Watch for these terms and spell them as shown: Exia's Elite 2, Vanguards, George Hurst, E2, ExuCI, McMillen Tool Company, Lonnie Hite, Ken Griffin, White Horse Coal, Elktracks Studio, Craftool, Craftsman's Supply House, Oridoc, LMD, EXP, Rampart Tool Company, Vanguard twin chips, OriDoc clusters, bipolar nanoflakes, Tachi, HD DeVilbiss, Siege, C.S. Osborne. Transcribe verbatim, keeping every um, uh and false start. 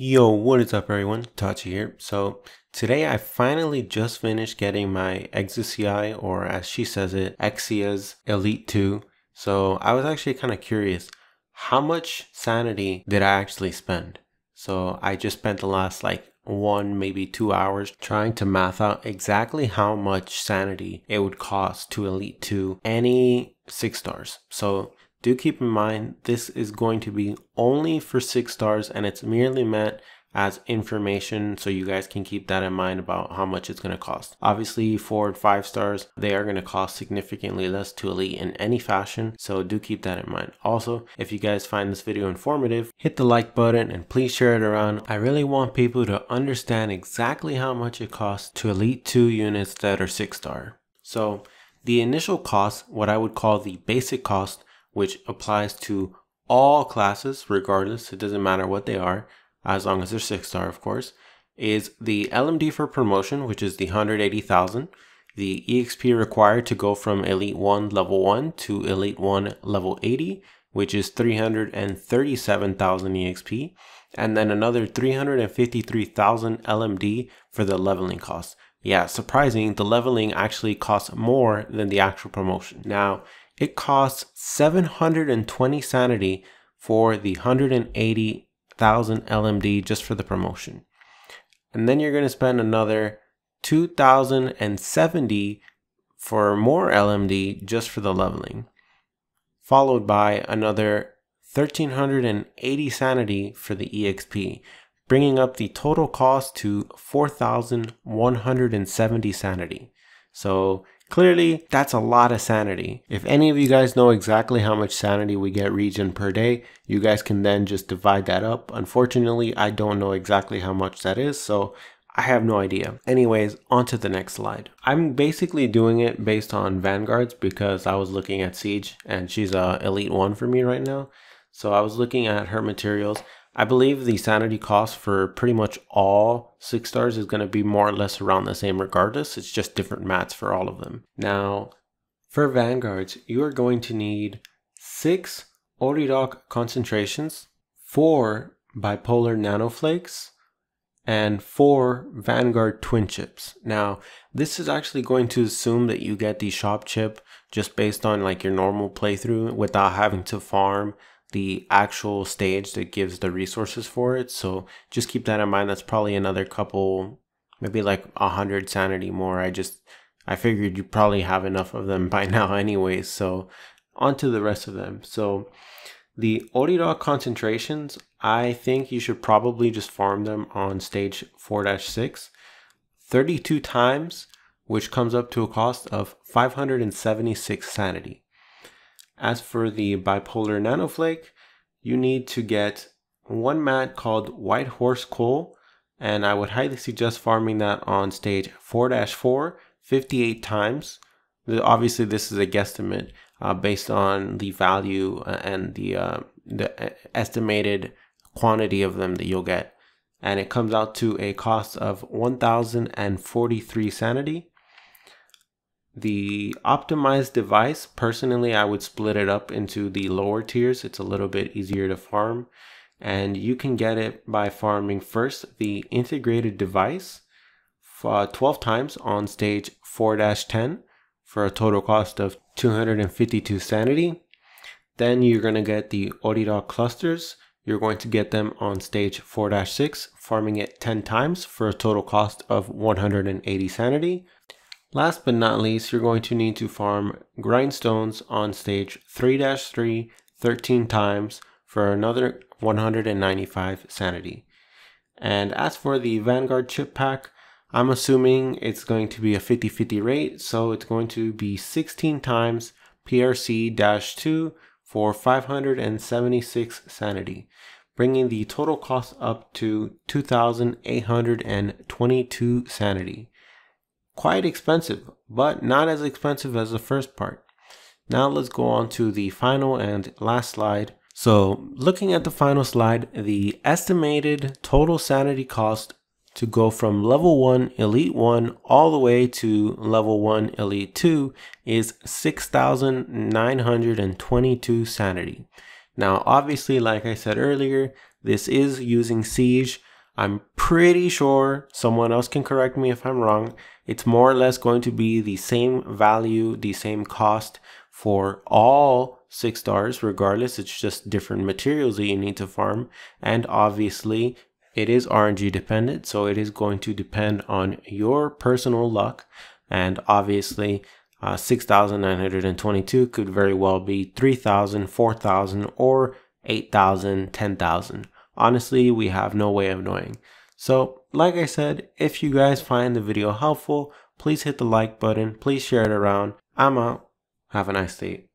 Yo, what is up everyone, Tachi here. So today I finally just finished getting my ExuCI, or as she says it, Exia's Elite two. So I was actually kind of curious, how much sanity did I actually spend? So I just spent the last like one, maybe two hours trying to math out exactly how much sanity it would cost to Elite two any six stars. So do keep in mind, this is going to be only for six stars and it's merely meant as information, so you guys can keep that in mind about how much it's going to cost. Obviously four and five stars, they are going to cost significantly less to Elite in any fashion, so do keep that in mind. Also, if you guys find this video informative, hit the like button and please share it around. I really want people to understand exactly how much it costs to Elite two units that are six star. So the initial cost, what I would call the basic cost, which applies to all classes regardless, it doesn't matter what they are, as long as they're six star of course, is the L M D for promotion, which is the one hundred eighty thousand, the E X P required to go from Elite one level one to Elite one level eighty, which is three hundred thirty-seven thousand E X P, and then another three hundred fifty-three thousand L M D for the leveling cost. Yeah, surprising, the leveling actually costs more than the actual promotion. Now, it costs seven hundred twenty sanity for the one hundred eighty thousand L M D just for the promotion. And then you're going to spend another two thousand seventy for more L M D just for the leveling, followed by another one thousand three hundred eighty sanity for the E X P, bringing up the total cost to four thousand one hundred seventy sanity. So clearly, that's a lot of sanity. If any of you guys know exactly how much sanity we get regen per day, you guys can then just divide that up. Unfortunately, I don't know exactly how much that is, so I have no idea. Anyways, on to the next slide. I'm basically doing it based on Vanguards because I was looking at Siege, and she's a Elite one for me right now. So I was looking at her materials. I believe the sanity cost for pretty much all six stars is going to be more or less around the same regardless. It's just different mats for all of them. Now, for Vanguards, you are going to need six Oridoc concentrations, four bipolar nanoflakes, and four Vanguard twin chips. Now, this is actually going to assume that you get the shop chip just based on like your normal playthrough without having to farm the actual stage that gives the resources for it, so just keep that in mind. That's probably another couple, maybe like a hundred sanity more. I just I figured you probably have enough of them by now anyways, so on to the rest of them. So the Oridoc concentrations, I think you should probably just farm them on stage four dash six thirty-two times, which comes up to a cost of five hundred seventy-six sanity. As for the bipolar nanoflake, you need to get one mat called White Horse Coal, and I would highly suggest farming that on stage four dash four fifty-eight times. Obviously this is a guesstimate uh, based on the value and the, uh, the estimated quantity of them that you'll get, and it comes out to a cost of one thousand forty-three sanity. The optimized device, personally I would split it up into the lower tiers, it's a little bit easier to farm, and you can get it by farming first the integrated device uh, twelve times on stage four dash ten for a total cost of two hundred fifty-two sanity. Then you're going to get the OriDoc clusters, you're going to get them on stage four dash six, farming it ten times for a total cost of one hundred eighty sanity. Last but not least, you're going to need to farm grindstones on stage three dash three thirteen times for another one hundred ninety-five sanity. And as for the Vanguard chip pack, I'm assuming it's going to be a fifty fifty rate, so it's going to be sixteen times P R C two for five hundred seventy-six sanity, bringing the total cost up to two thousand eight hundred twenty-two sanity. Quite expensive, but not as expensive as the first part. Now let's go on to the final and last slide. So looking at the final slide, the estimated total sanity cost to go from level one Elite one all the way to level one Elite two is six thousand nine hundred twenty-two sanity. Now obviously, like I said earlier, this is using Siege, I'm pretty sure, someone else can correct me if I'm wrong, it's more or less going to be the same value, the same cost for all six stars regardless. It's just different materials that you need to farm, and obviously it is R N G dependent, so it is going to depend on your personal luck. And obviously uh, six thousand nine hundred twenty-two could very well be three thousand, four thousand, or eight thousand, ten thousand. Honestly, we have no way of knowing. So like I said, if you guys find the video helpful, please hit the like button, please share it around. I'm out. Have a nice day.